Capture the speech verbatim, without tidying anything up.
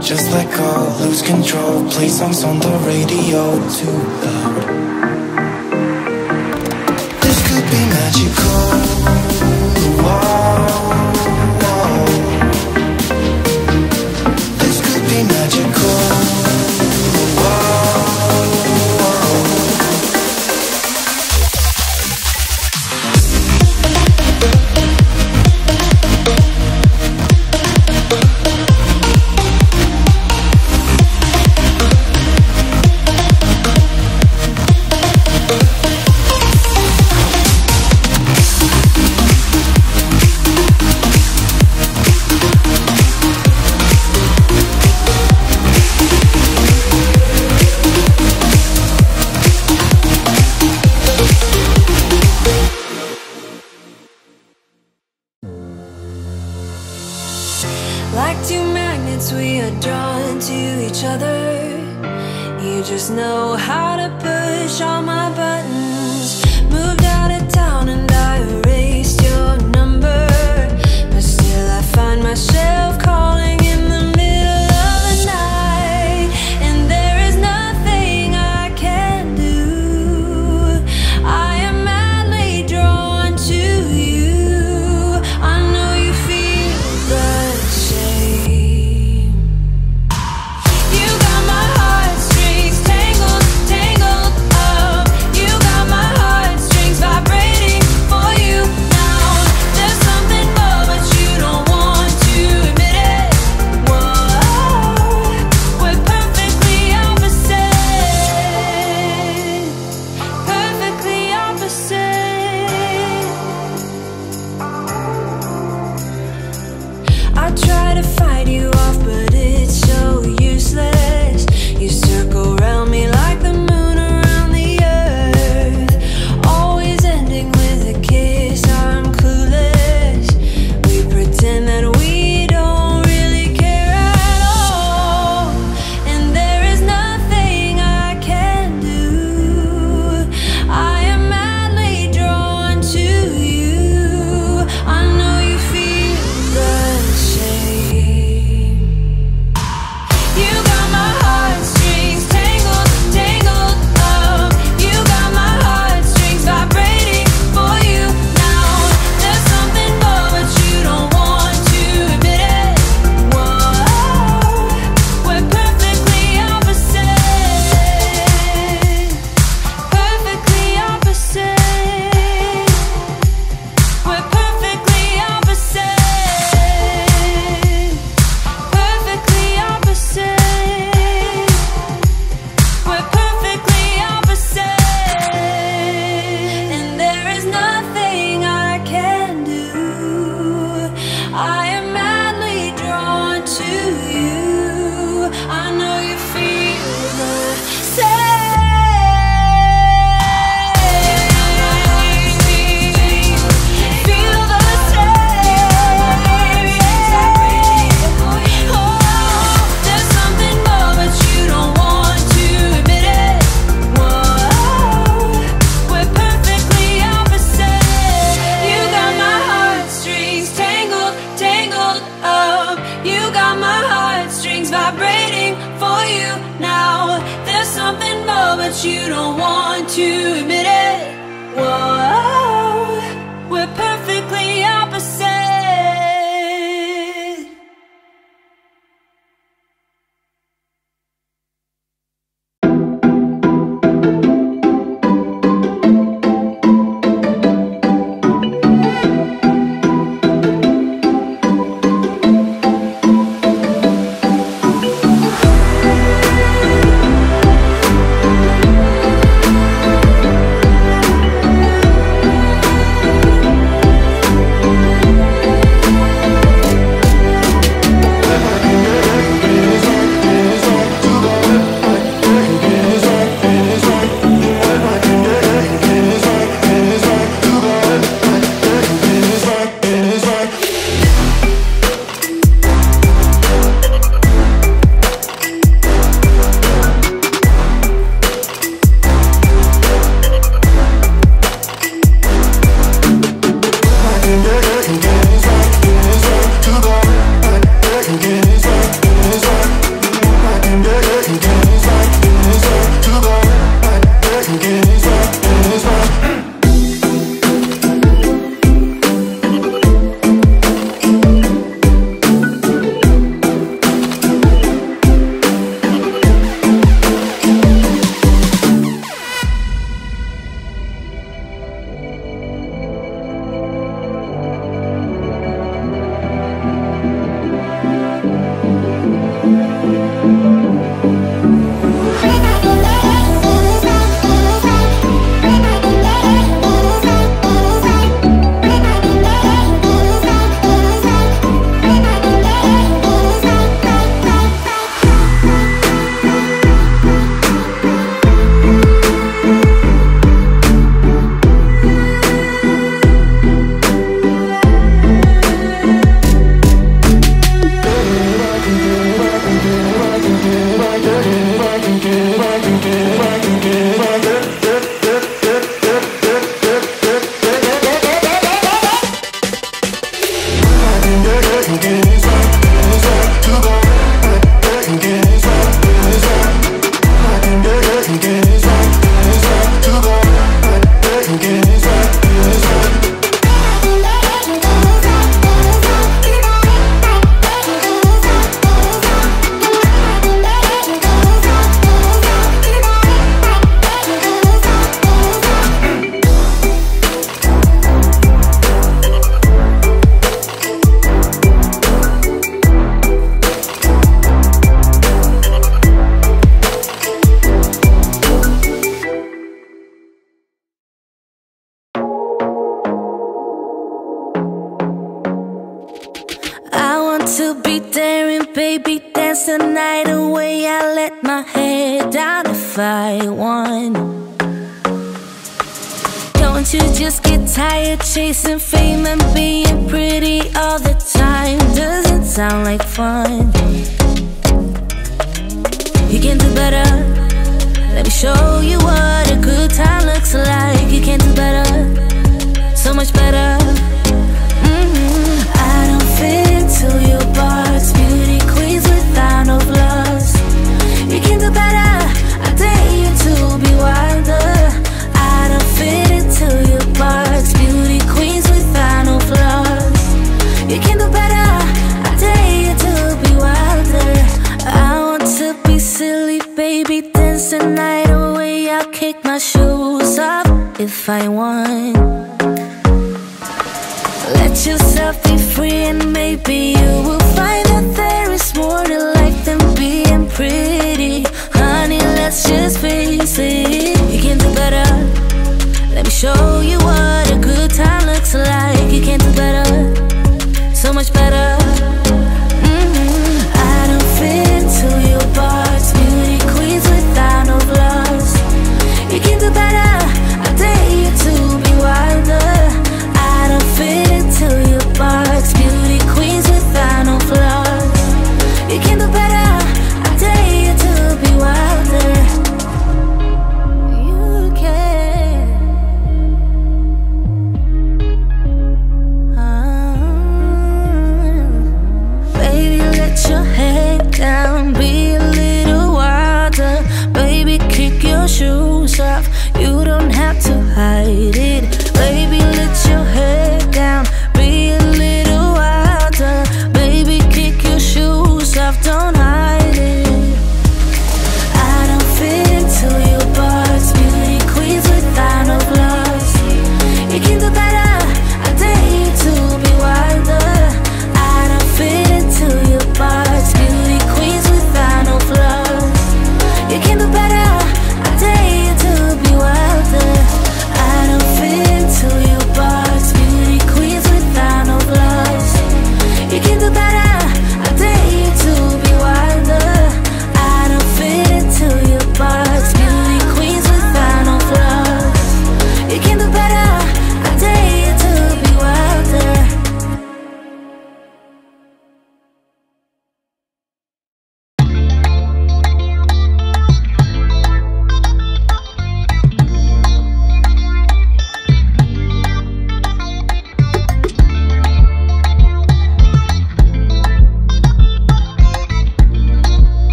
Just let go. lose control. Play songs on the radio too loud. This could be magical. Whoa, whoa. This could be magical. Whoa, whoa. Baby, dance the night away. I let my head down if I want. Don't you just get tired chasing fame and being pretty all the time? Doesn't sound like fun. You can do better. Let me show you what a good time looks like. You can do better, so much better. Till you box beauty queens without no gloves. You can do better, I dare you to be wilder. I don't fit into your box, beauty queens without no flaws. You can do better, I dare you to be wilder. I want to be silly, baby, dance the night away. I'll kick my shoes off if I want. Let yourself be free and maybe you will find that there is more to life than being pretty. Honey, let's just face it. You can do better. Let me show you what a good time looks like. You can do better, so much better. Mm-hmm. I don't fit into your box, beauty queens without no gloves. You can do better, I dare you to be wilder. I don't fit into your box, beauty queens without no flaws. You can do better, I dare you to be wilder. You can, uh, baby, let your head down, be a little wilder. Baby, kick your shoes off, you don't have to hide it.